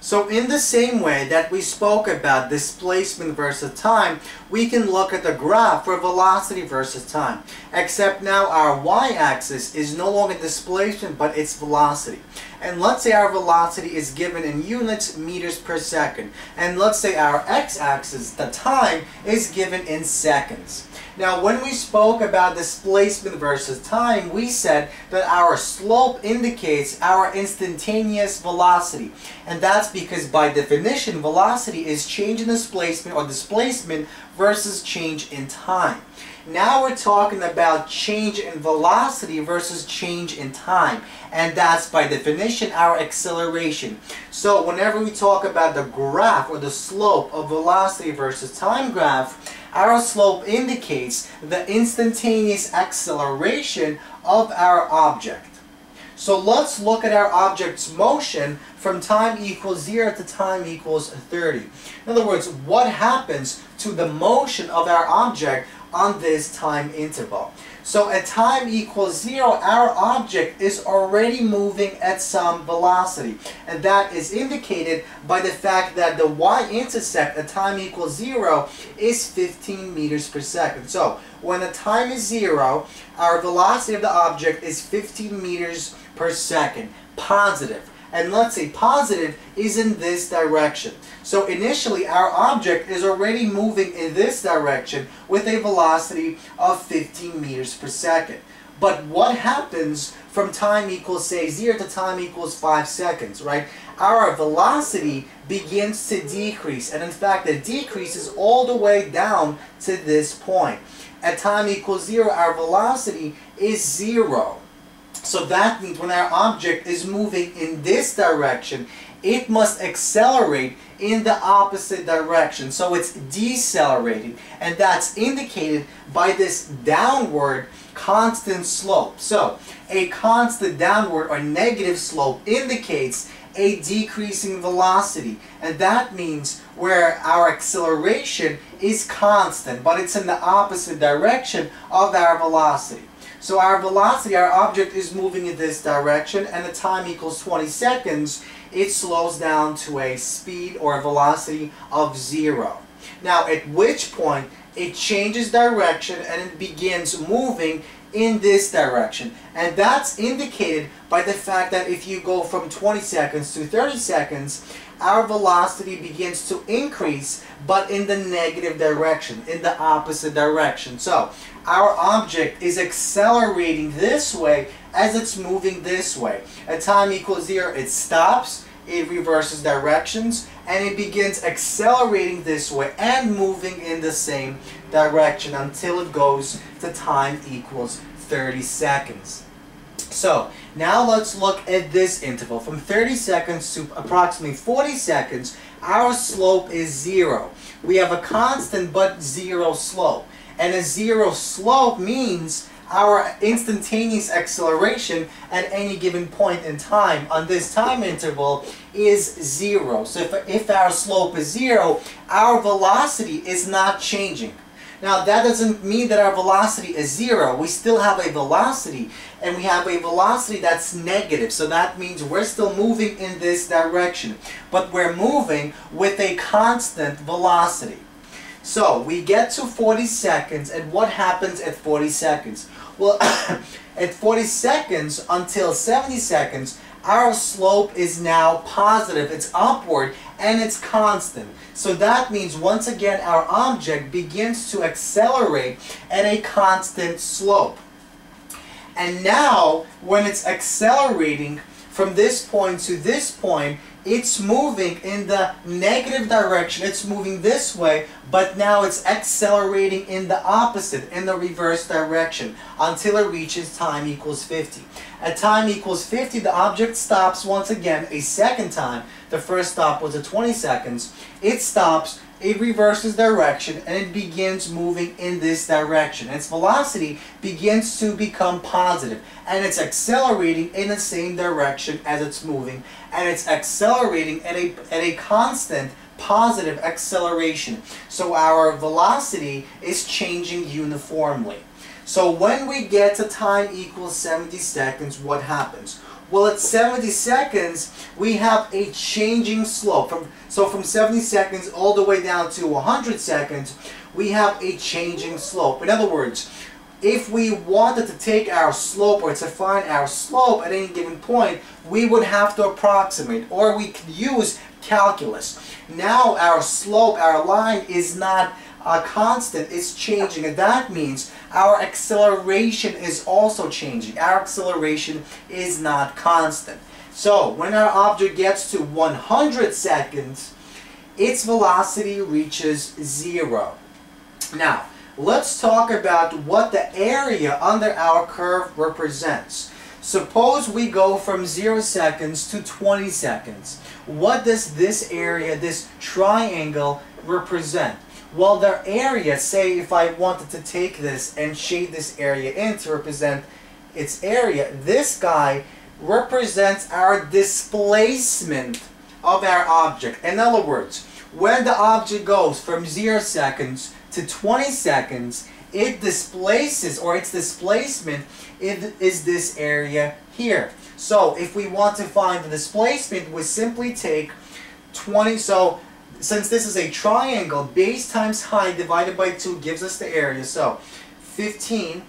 So in the same way that we spoke about displacement versus time, we can look at the graph for velocity versus time. Except now our y-axis is no longer displacement, but it's velocity. And let's say our velocity is given in units, meters per second. And let's say our x-axis, the time, is given in seconds. Now, when we spoke about displacement versus time, we said that our slope indicates our instantaneous velocity. And that's because by definition, velocity is change in displacement, or displacement versus change in time. Now we're talking about change in velocity versus change in time, and that's by definition our acceleration. So whenever we talk about the graph or the slope of velocity versus time graph, our slope indicates the instantaneous acceleration of our object. So let's look at our object's motion from time equals 0 to time equals 30. In other words, what happens to the motion of our object on this time interval. So at time equals 0, our object is already moving at some velocity, and that is indicated by the fact that the y-intercept at time equals 0 is 15 meters per second. So when the time is 0, our velocity of the object is 15 meters per second, positive. And let's say positive is in this direction. So initially our object is already moving in this direction with a velocity of 15 meters per second. But what happens from time equals, say, 0 to time equals 5 seconds, right? Our velocity begins to decrease, and in fact it decreases all the way down to this point. At time equals 0, our velocity is 0. So that means when our object is moving in this direction, it must accelerate in the opposite direction. So it's decelerating, and that's indicated by this downward constant slope. So a constant downward or negative slope indicates a decreasing velocity, and that means where our acceleration is constant, but it's in the opposite direction of our velocity. So our velocity, our object is moving in this direction, and the time equals 20 seconds, it slows down to a speed or a velocity of 0. Now, at which point it changes direction and it begins moving in this direction. And that's indicated by the fact that if you go from 20 seconds to 30 seconds, our velocity begins to increase, but in the negative direction, in the opposite direction. So our object is accelerating this way as it's moving this way. At time equals 0, it stops, it reverses directions, and it begins accelerating this way and moving in the same direction until it goes to time equals 30 seconds. So now let's look at this interval. From 30 seconds to approximately 40 seconds, our slope is 0. We have a constant but 0 slope. And a 0 slope means our instantaneous acceleration at any given point in time on this time interval is 0. So if our slope is 0, our velocity is not changing. Now, that doesn't mean that our velocity is 0. We still have a velocity, and we have a velocity that's negative. So that means we're still moving in this direction, but we're moving with a constant velocity. So we get to 40 seconds, and what happens at 40 seconds? Well, at 40 seconds until 70 seconds, our slope is now positive, it's upward, and it's constant. So that means once again our object begins to accelerate at a constant slope. And now, when it's accelerating from this point to this point, it's moving in the negative direction, it's moving this way, but now it's accelerating in the opposite, in the reverse direction, until it reaches time equals 50. At time equals 50, the object stops once again a second time. The first stop was at 20 seconds. It stops, it reverses direction, and it begins moving in this direction. Its velocity begins to become positive, and it's accelerating in the same direction as it's moving, and it's accelerating at a constant positive acceleration. So our velocity is changing uniformly. So when we get to time equals 70 seconds, what happens? Well, at 70 seconds, we have a changing slope. So from 70 seconds all the way down to 100 seconds, we have a changing slope. In other words, if we wanted to take our slope or to find our slope at any given point, we would have to approximate, or we could use calculus. Now our slope, our line, is not a constant, it's changing, and that means our acceleration is also changing. Our acceleration is not constant. So when our object gets to 100 seconds, its velocity reaches 0. Now, let's talk about what the area under our curve represents. Suppose we go from 0 seconds to 20 seconds. What does this area, this triangle, represent? Well, the area, say if I wanted to take this and shade this area in to represent its area, this guy represents our displacement of our object. In other words, when the object goes from 0 seconds to 20 seconds, it displaces, or its displacement, it is this area here. So if we want to find the displacement, we simply take 20. So since this is a triangle, base times height divided by 2 gives us the area. So 15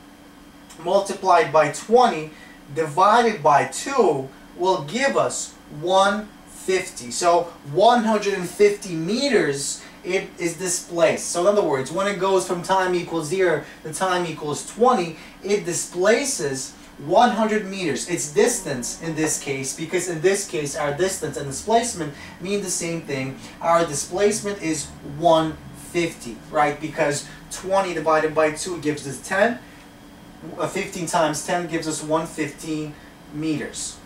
multiplied by 20 divided by 2 will give us 150. So 150 meters it is displaced. So in other words, when it goes from time equals 0 to time equals 20, it displaces 100 meters. Its distance in this case, because in this case our distance and displacement mean the same thing, our displacement is 150, right? Because 20 divided by 2 gives us 10, 15 times 10 gives us 115 meters.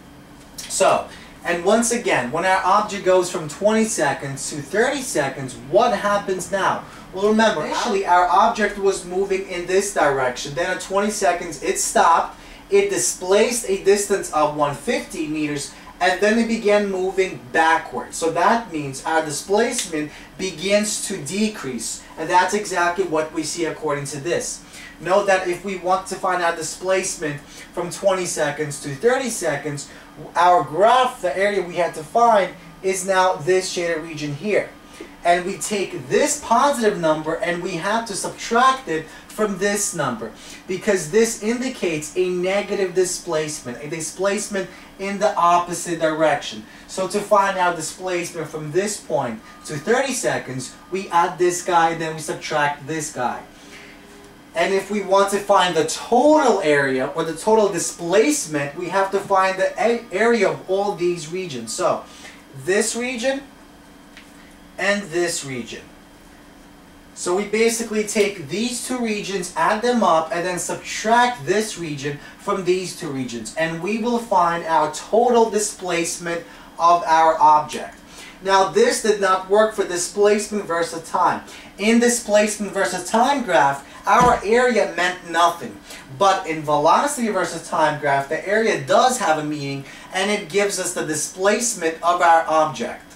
So, and once again, when our object goes from 20 seconds to 30 seconds, what happens now? Well, remember, actually our object was moving in this direction, then at 20 seconds it stopped, it displaced a distance of 150 meters, and then it began moving backwards. So that means our displacement begins to decrease, and that's exactly what we see according to this. Note that if we want to find our displacement from 20 seconds to 30 seconds, our graph, the area we had to find, is now this shaded region here. And we take this positive number and we have to subtract it from this number, because this indicates a negative displacement, a displacement in the opposite direction. So to find our displacement from this point to 30 seconds, we add this guy and then we subtract this guy. And if we want to find the total area or the total displacement, we have to find the area of all these regions. So this region and this region. So we basically take these two regions, add them up, and then subtract this region from these two regions, and we will find our total displacement of our object. Now, this did not work for displacement versus time. In displacement versus time graph, our area meant nothing, but in velocity versus time graph, the area does have a meaning, and it gives us the displacement of our object.